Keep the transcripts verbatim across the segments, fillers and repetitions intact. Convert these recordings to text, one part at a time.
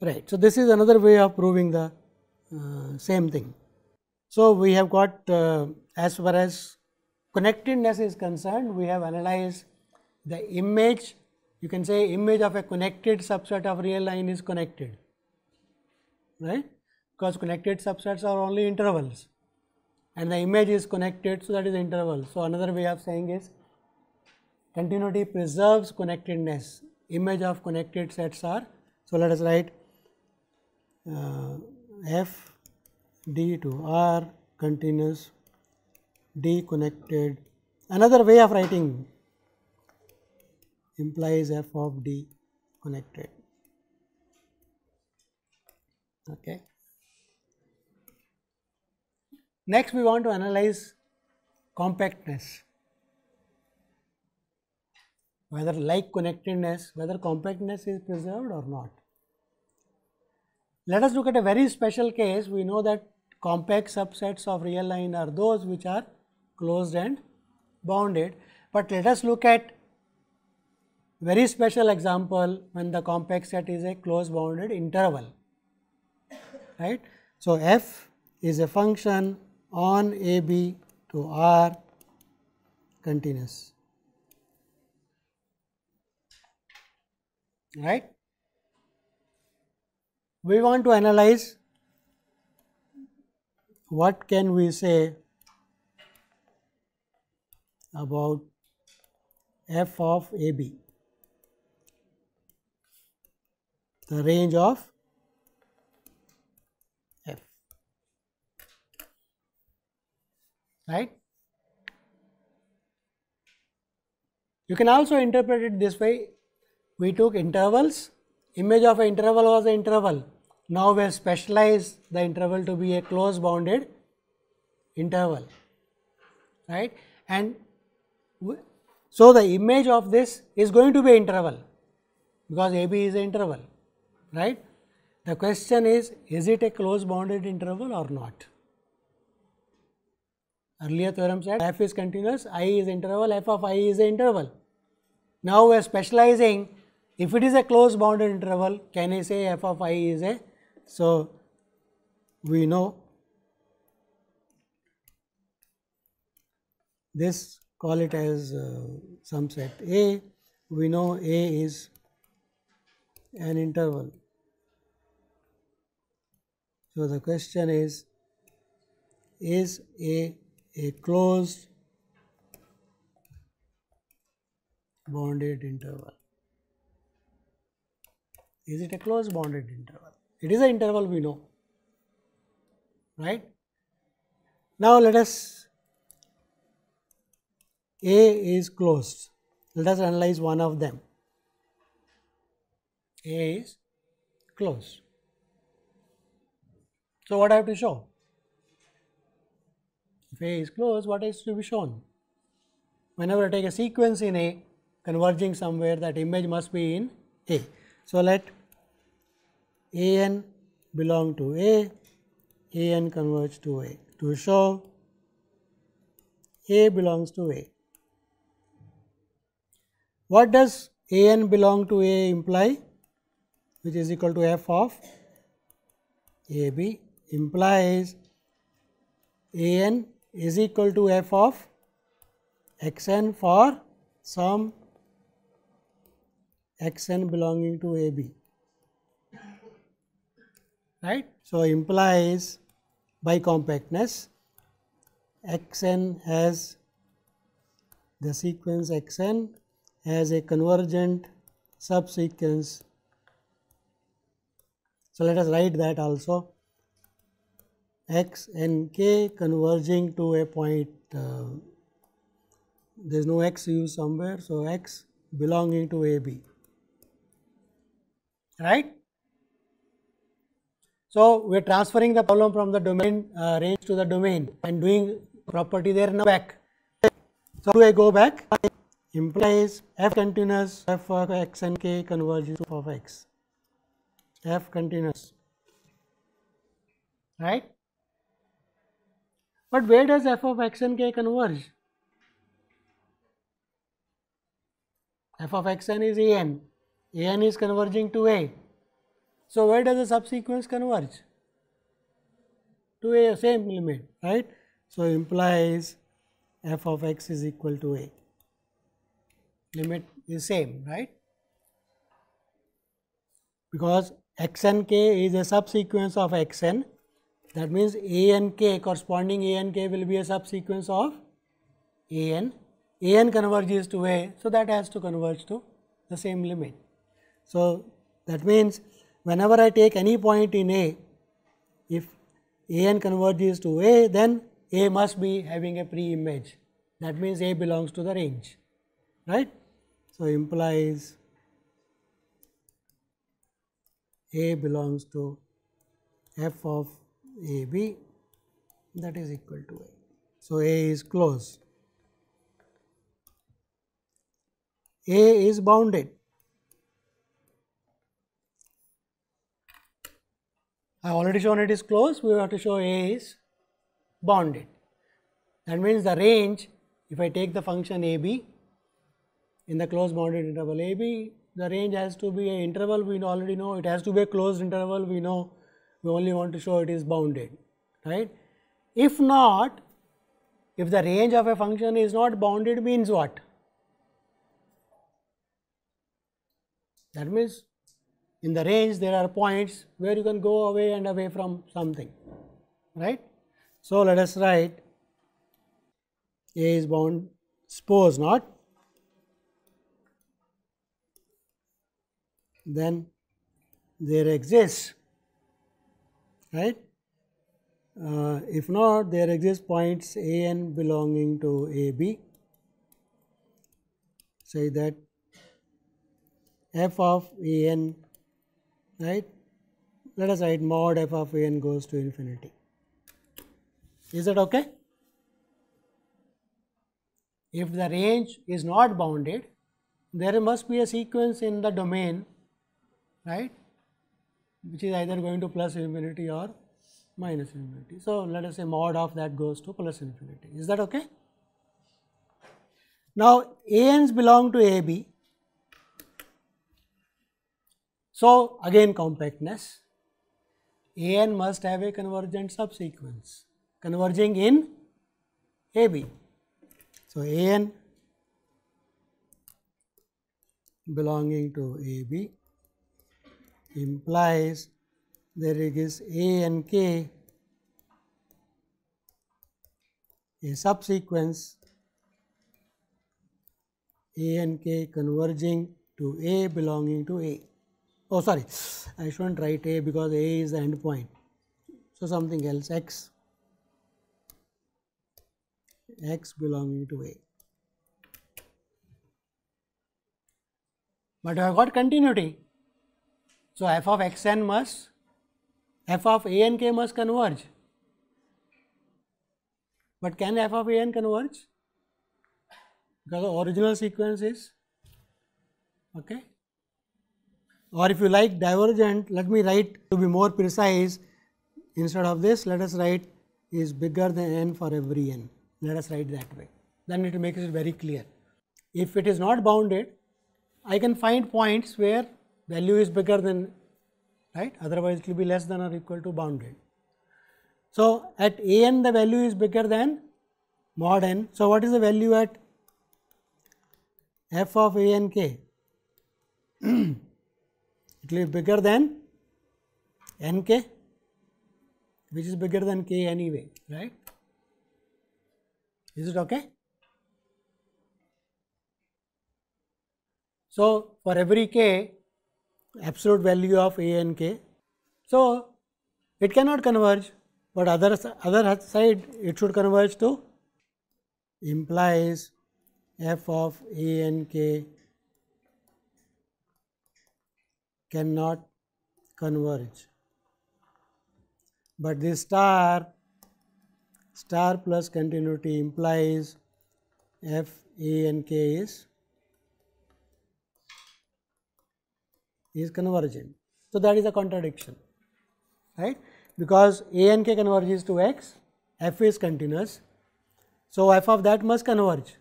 Right. So, this is another way of proving the uh, same thing. So, we have got uh, as far as connectedness is concerned, we have analyzed the image. You can say image of a connected subset of real line is connected, right? Because connected subsets are only intervals and the image is connected, so that is interval. So, another way of saying is continuity preserves connectedness, image of connected sets are. So, let us write uh, f d to R continuous d connected. Another way of writing implies f of d connected. Okay. Next, we want to analyze compactness, whether like connectedness, whether compactness is preserved or not. Let us look at a very special case. We know that compact subsets of real line are those which are closed and bounded, but let us look at very special example when the compact set is a closed bounded interval, right. So, f is a function on a b to R continuous, right. We want to analyze what can we say about f of a b, the range of f, right. You can also interpret it this way. We took intervals, image of an interval was an interval. Now, we have specialized the interval to be a closed bounded interval, right. And so, the image of this is going to be an interval because a b is an interval, right. The question is, is it a closed bounded interval or not? Earlier theorem said f is continuous, I is interval, f of I is an interval. Now, we are specializing. If it is a closed bounded interval, can I say f of I is a? So, we know this, call it as uh, some set A. We know A is an interval. So, the question is, is A a closed bounded interval? Is it a closed bounded interval? It is an interval, we know, right. Now, let us, A is closed, let us analyze one of them. A is closed. So, what I have to show? If A is closed, what is to be shown? Whenever I take a sequence in A converging somewhere, that image must be in A. So, let A n belong to A, A n converge to A, to show A belongs to A. What does A n belong to A imply? Which is equal to f of A b implies A n is equal to f of x n for some x n belonging to A b, right. So, implies by compactness x n has the sequence x n as a convergent subsequence. So, let us write that also, x n k converging to a point, uh, there is no x used somewhere. So, x belonging to A b, right. So, we are transferring the problem from the domain uh, range to the domain and doing property there now back. So, do I go back? Implies f continuous f of x and k converges to f of x. F continuous, right? But where does f of x and k converge? F of x n is a n, a n is converging to a. So, where does the subsequence converge? To a, same limit, right? So, implies f of x is equal to a. Limit is same, right? Because x n k is a subsequence of x n, that means a n k, corresponding a n k will be a subsequence of a n. A n converges to a, so that has to converge to the same limit. So, that means whenever I take any point in a, if a n converges to a, then a must be having a pre-image. That means a belongs to the range, right? So, implies a belongs to f of a b, that is equal to a. So, a is closed. A is bounded. I already shown it is closed, we have to show A is bounded. That means the range, if I take the function A B in the closed bounded interval A B, the range has to be an interval we already know, it has to be a closed interval we know, we only want to show it is bounded, right? If not, if the range of a function is not bounded, means what? That means in the range there are points where you can go away and away from something, right? So, let us write A is bound, suppose not, then there exists, right? Uh, if not, there exist points A n belonging to A b, say that f of a n, right? Let us write mod f of a n goes to infinity. Is that okay? If the range is not bounded, there must be a sequence in the domain, right, which is either going to plus infinity or minus infinity. So, let us say mod of that goes to plus infinity. Is that okay? Now, a n's belong to a b. So, again compactness, a n must have a convergent subsequence converging in a b. So, a n belonging to a b implies there is a n k a subsequence a n k converging to a belonging to a. Oh, sorry, I should not write A because A is the end point. So, something else x, x belonging to A. But I have got continuity. So, f of x n must, f of a n k must converge. But can f of a n converge? Because the original sequence is, okay. Or if you like divergent, let me write to be more precise, instead of this let us write is bigger than n for every n, let us write that way, then it makes it very clear. If it is not bounded, I can find points where value is bigger than, right, otherwise it will be less than or equal to bounded. So, at a n the value is bigger than mod n. So, what is the value at f of a n k? It will be bigger than n k, which is bigger than k anyway, right? Is it okay? So, for every k, absolute value of a n k. So, it cannot converge, but other, other side it should converge to, implies f of a n k cannot converge, but this star star plus continuity implies f a n k is is convergent. So, that is a contradiction, right, because A and K converges to X, F is continuous. So, F of that must converge,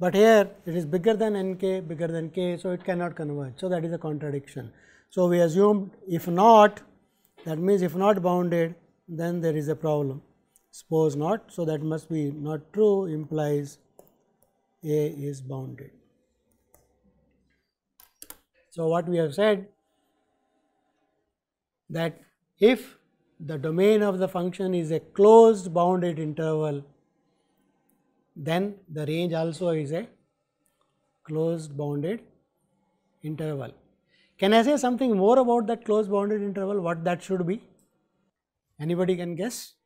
but here it is bigger than N K, bigger than K, so it cannot converge. So, that is a contradiction. So, we assumed if not, that means if not bounded, then there is a problem. Suppose not, so that must be not true, implies A is bounded. So, what we have said that if the domain of the function is a closed bounded interval, then the range also is a closed bounded interval. Can I say something more about that closed bounded interval, what that should be? Anybody can guess?